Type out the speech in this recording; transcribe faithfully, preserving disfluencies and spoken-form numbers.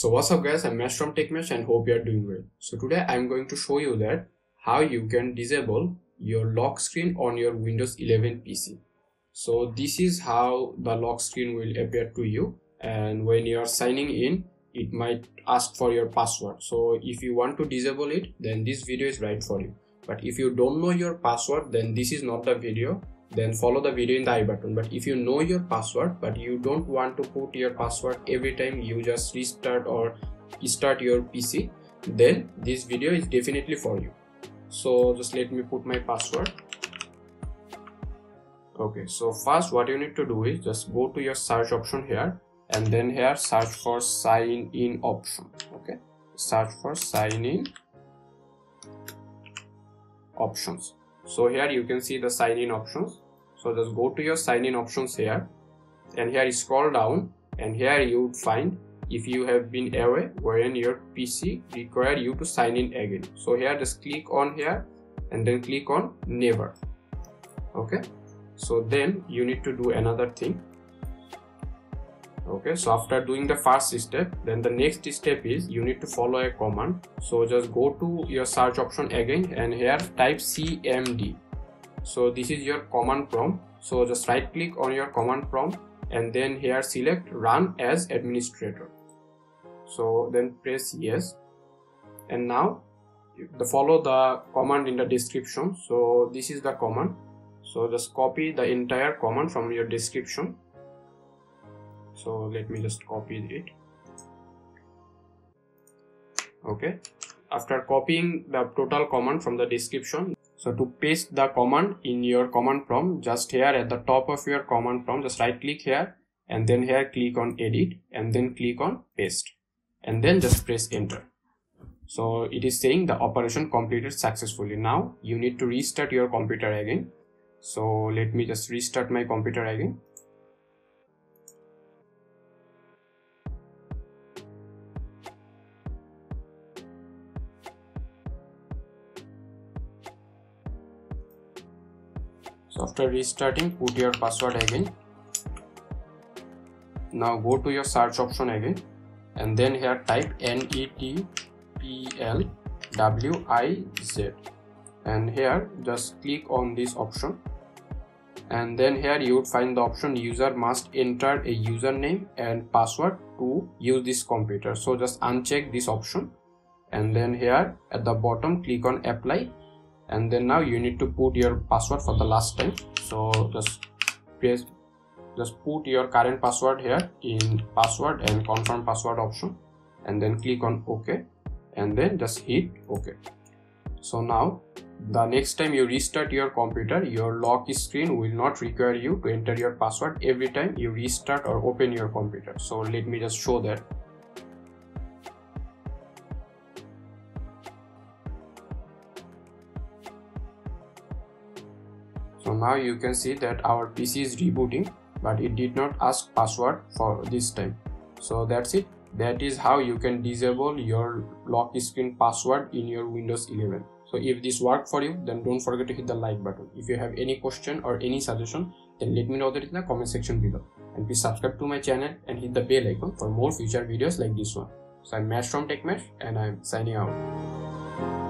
So what's up guys, I'm Mesh from TechMesh and hope you are doing well. So today I'm going to show you that how you can disable your lock screen on your Windows eleven P C. So this is how the lock screen will appear to you, and when you are signing in it might ask for your password. So if you want to disable it, then this video is right for you. But if you don't know your password, then this is not the video. Then follow the video in the I button. But if you know your password but you don't want to put your password every time you just restart or start your P C, then this video is definitely for you. So just let me put my password. Okay, so first what you need to do is just go to your search option here, and then here search for sign in option. Okay, search for sign in options. So here you can see the sign in options. So just go to your sign in options here, and here you scroll down, and here you would find if you have been away wherein your P C require you to sign in again. So here just click on here and then click on never. Okay, so then you need to do another thing. Okay, so after doing the first step, then the next step is you need to follow a command. So just go to your search option again, and here type C M D. So this is your command prompt. So just right click on your command prompt, and then here select run as administrator. So then press yes, and now the follow the command in the description. So this is the command. So just copy the entire command from your description. So let me just copy it. Okay, after copying the total command from the description, so to paste the command in your command prompt, just here at the top of your command prompt just right click here, and then here click on edit, and then click on paste, and then just press enter. So it is saying the operation completed successfully. Now you need to restart your computer again. So let me just restart my computer again. So after restarting, put your password again. Now go to your search option again, and then here type N E T P L W I Z, and here just click on this option, and then here you would find the option user must enter a username and password to use this computer. So just uncheck this option, and then here at the bottom click on apply, and then now you need to put your password for the last time. So just press, just put your current password here in password and confirm password option, and then click on OK, and then just hit OK. So now the next time you restart your computer, your lock screen will not require you to enter your password every time you restart or open your computer. So let me just show that. So now you can see that our P C is rebooting, but it did not ask password for this time. So that's it. That is how you can disable your lock screen password in your Windows eleven. So if this worked for you, then don't forget to hit the like button. If you have any question or any suggestion, then let me know that in the comment section below. And please subscribe to my channel and hit the bell icon for more future videos like this one. So I'm Mesh from TechMesh, and I'm signing out.